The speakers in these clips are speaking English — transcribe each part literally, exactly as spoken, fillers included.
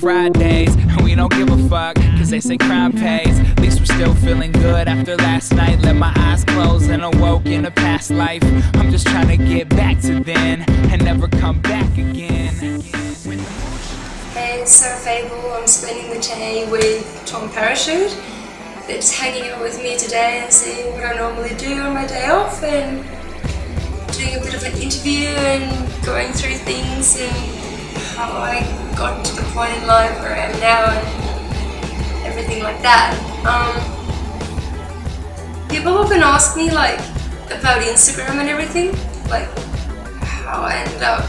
Fridays, and we don't give a fuck, cause they say crime pays. At least we're still feeling good after last night. Let my eyes close and awoke in a past life. I'm just trying to get back to then and never come back again. Hey, it's Sara Fable. I'm spending the day with Torn Parachute. That's hanging out with me today and seeing what I normally do on my day off, and doing a bit of an interview and going through things and how I got to the point in life where I am now and everything like that. Um, people often ask me like about Instagram and everything, like how I ended up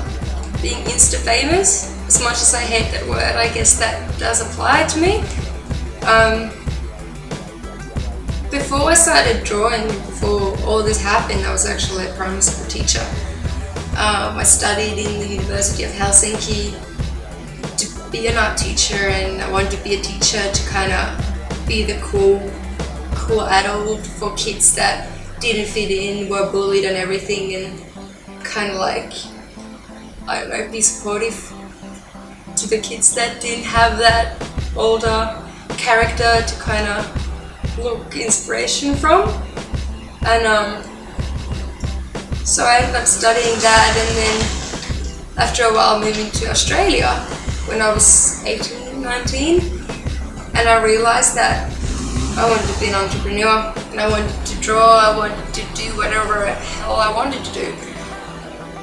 being Insta famous. As much as I hate that word, I guess that does apply to me. Um, before I started drawing, before all this happened, I was actually a primary school teacher. Um, I studied in the University of Helsinki to be an art teacher, and I wanted to be a teacher to kind of be the cool, cool adult for kids that didn't fit in, were bullied and everything, and kind of like, I don't know, be supportive to the kids that didn't have that older character to kind of look inspiration from. And um, so I ended up studying that, and then after a while moving to Australia when I was eighteen, nineteen, and I realised that I wanted to be an entrepreneur and I wanted to draw, I wanted to do whatever the hell I wanted to do.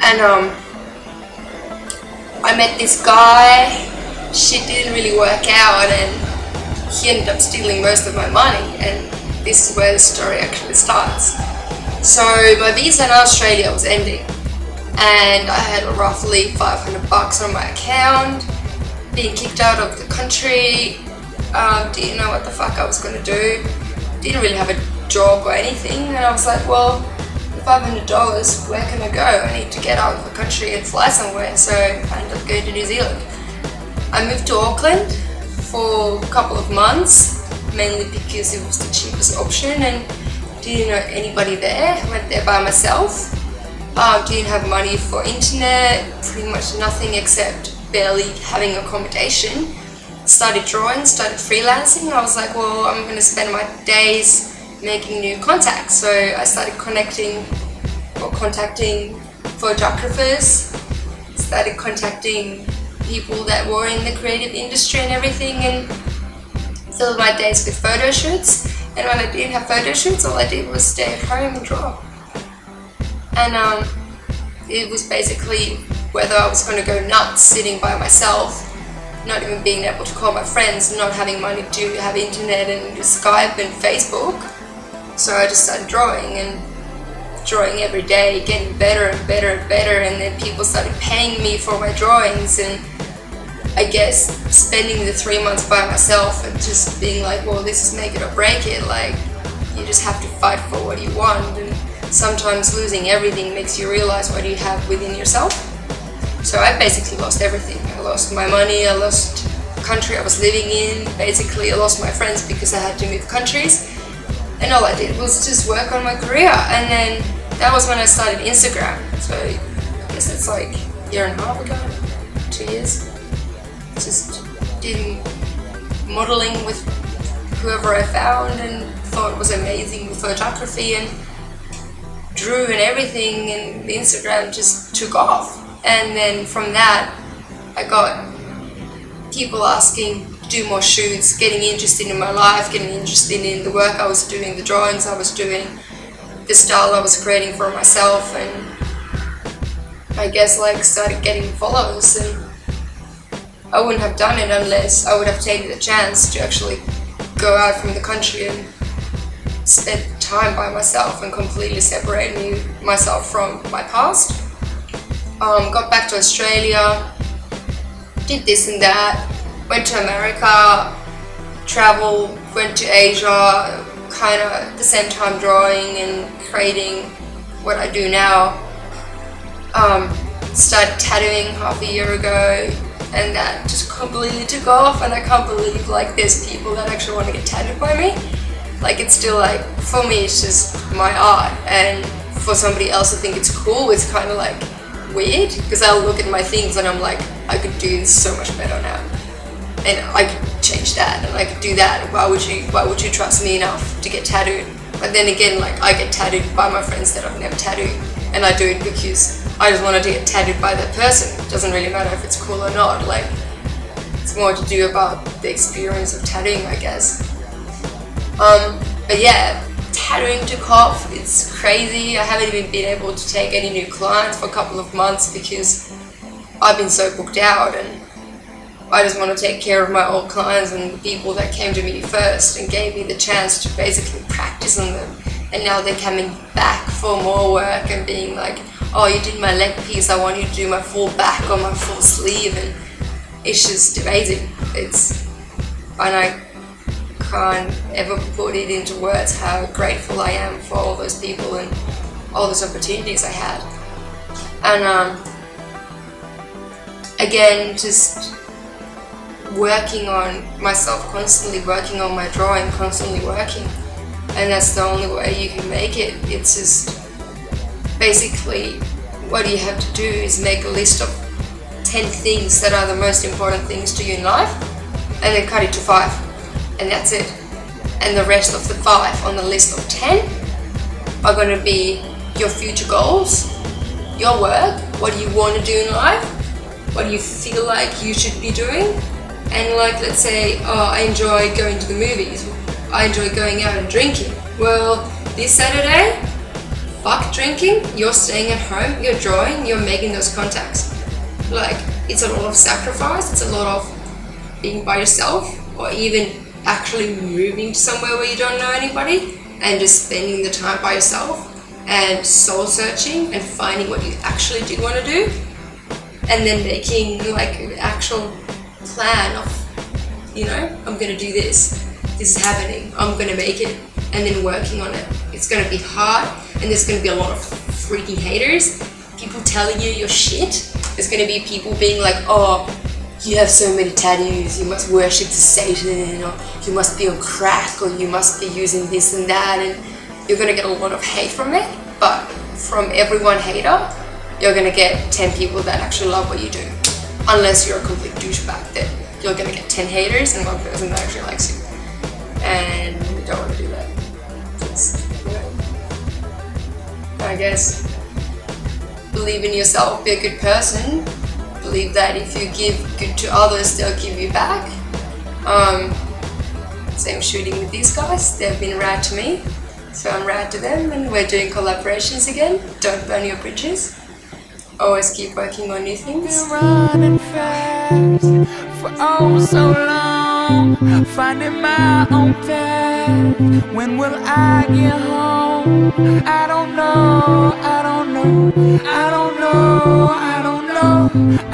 And um, I met this guy, shit didn't really work out, and he ended up stealing most of my money, and this is where the story actually starts. So my visa in Australia was ending, and I had roughly five hundred bucks on my account, being kicked out of the country, um, didn't know what the fuck I was going to do, didn't really have a job or anything, and I was like, well, five hundred dollars, where can I go? I need to get out of the country and fly somewhere, so I ended up going to New Zealand. I moved to Auckland for a couple of months, mainly because it was the cheapest option, and didn't know anybody there. I went there by myself. Um, didn't have money for internet, pretty much nothing except barely having accommodation. Started drawing, started freelancing. I was like, well, I'm going to spend my days making new contacts. So I started connecting or contacting photographers, started contacting people that were in the creative industry and everything, and filled my days with photo shoots. And when I didn't have photo shoots, all I did was stay at home and draw. And um, it was basically whether I was going to go nuts sitting by myself, not even being able to call my friends, not having money to have internet and Skype and Facebook. So I just started drawing and drawing every day, getting better and better and better, and then people started paying me for my drawings, and I guess spending the three months by myself and just being like, well, this is make it or break it, like, you just have to fight for what you want, and sometimes losing everything makes you realise what you have within yourself. So I basically lost everything. I lost my money, I lost the country I was living in, basically I lost my friends because I had to move countries, and all I did was just work on my career, and then that was when I started Instagram, so I guess it's like a year and a half ago, two years. Just did modelling with whoever I found and thought was amazing with photography, and drew and everything, and Instagram just took off. And then from that I got people asking to do more shoots, getting interested in my life, getting interested in the work I was doing, the drawings I was doing, the style I was creating for myself, and I guess like started getting follows, and I wouldn't have done it unless I would have taken the chance to actually go out from the country and spend time by myself and completely separate me, myself from my past. Um, got back to Australia, did this and that, went to America, travelled, went to Asia, kind of at the same time drawing and creating what I do now. Um, started tattooing half a year ago, and that just completely took off, and I can't believe like there's people that actually want to get tattooed by me. Like, it's still like, for me it's just my art, and for somebody else to think it's cool, it's kind of like weird, because I'll look at my things and I'm like, I could do this so much better now, and I could change that, and I could do that. Why would you, why would you trust me enough to get tattooed? But then again, like, I get tattooed by my friends that I've never tattooed, and I do it because I just wanted to get tattooed by that person. It doesn't really matter if it's cool or not. Like, it's more to do about the experience of tattooing, I guess. Um, but yeah, tattooing took off. It's crazy. I haven't even been able to take any new clients for a couple of months because I've been so booked out, and I just want to take care of my old clients and the people that came to me first and gave me the chance to basically practice on them. And now they're coming back for more work and being like, oh, you did my leg piece, I want you to do my full back or my full sleeve. And it's just amazing. It's, and I can't ever put it into words how grateful I am for all those people and all those opportunities I had. And um, again, just working on myself constantly, working on my drawing, constantly working. And that's the only way you can make it. It's just basically what you have to do is make a list of ten things that are the most important things to you in life, and then cut it to five, and that's it. And the rest of the five on the list of ten are going to be your future goals, your work, what you want to do in life, what you feel like you should be doing. And like, let's say, oh, I enjoy going to the movies, I enjoy going out and drinking. Well, this Saturday, fuck drinking, you're staying at home, you're drawing, you're making those contacts. Like, it's a lot of sacrifice, it's a lot of being by yourself, or even actually moving to somewhere where you don't know anybody and just spending the time by yourself and soul searching and finding what you actually do want to do, and then making like an actual plan of, you know, I'm gonna do this, this is happening, I'm gonna make it, and then working on it. It's gonna be hard, and there's gonna be a lot of freaking haters, people telling you you're shit. There's gonna be people being like, oh, you have so many tattoos, you must worship to Satan, or you must be on crack, or you must be using this and that, and you're gonna get a lot of hate from it. But from every one hater, you're gonna get ten people that actually love what you do. Unless you're a complete douchebag, then you're gonna get ten haters and one person that actually likes you. And we don't want to do that. Just, you know, I guess, believe in yourself, be a good person. Believe that if you give good to others, they'll give you back. Um, same shooting with these guys, they've been rad to me, so I'm rad to them, and we're doing collaborations again. Don't burn your bridges. Always keep working on new things. Been running fast for oh so long, finding my own path. When will I get home? I don't know, I don't know, I don't know, I don't know.